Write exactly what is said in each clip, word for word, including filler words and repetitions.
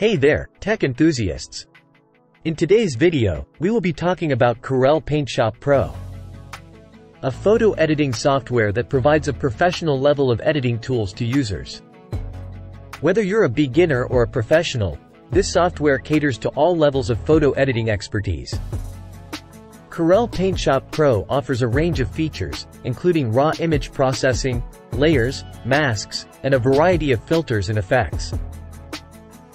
Hey there, tech enthusiasts! In today's video, we will be talking about Corel PaintShop Pro, a photo editing software that provides a professional level of editing tools to users. Whether you're a beginner or a professional, this software caters to all levels of photo editing expertise. Corel PaintShop Pro offers a range of features, including raw image processing, layers, masks, and a variety of filters and effects.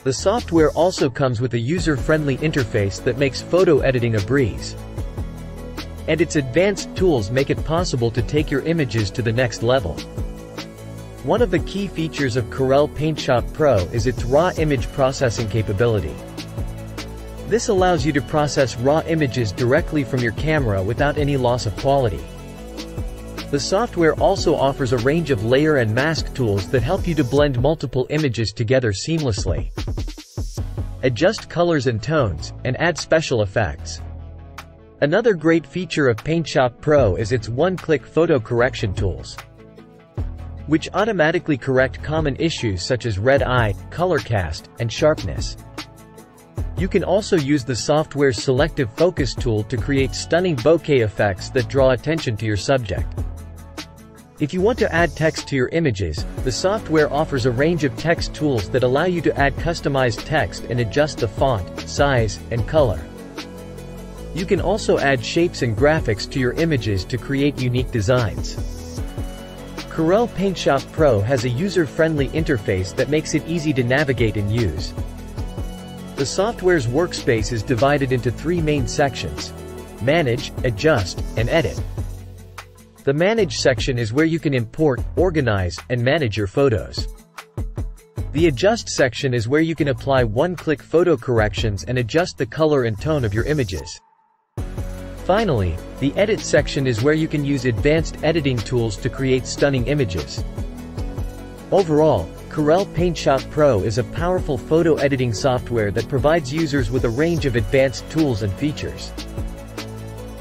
The software also comes with a user-friendly interface that makes photo editing a breeze. And its advanced tools make it possible to take your images to the next level. One of the key features of Corel PaintShop Pro is its raw image processing capability. This allows you to process raw images directly from your camera without any loss of quality. The software also offers a range of layer and mask tools that help you to blend multiple images together seamlessly, adjust colors and tones, and add special effects. Another great feature of PaintShop Pro is its one-click photo correction tools, which automatically correct common issues such as red eye, color cast, and sharpness. You can also use the software's selective focus tool to create stunning bokeh effects that draw attention to your subject. If you want to add text to your images, the software offers a range of text tools that allow you to add customized text and adjust the font, size, and color. You can also add shapes and graphics to your images to create unique designs. Corel PaintShop Pro has a user-friendly interface that makes it easy to navigate and use. The software's workspace is divided into three main sections: Manage, Adjust, and Edit. The Manage section is where you can import, organize, and manage your photos. The Adjust section is where you can apply one-click photo corrections and adjust the color and tone of your images. Finally, the Edit section is where you can use advanced editing tools to create stunning images. Overall, Corel PaintShop Pro is a powerful photo editing software that provides users with a range of advanced tools and features.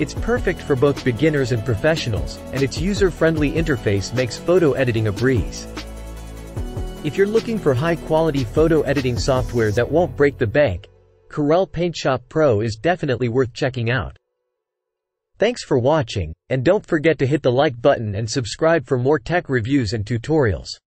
It's perfect for both beginners and professionals, and its user-friendly interface makes photo editing a breeze. If you're looking for high-quality photo editing software that won't break the bank, Corel PaintShop Pro is definitely worth checking out. Thanks for watching, and don't forget to hit the like button and subscribe for more tech reviews and tutorials.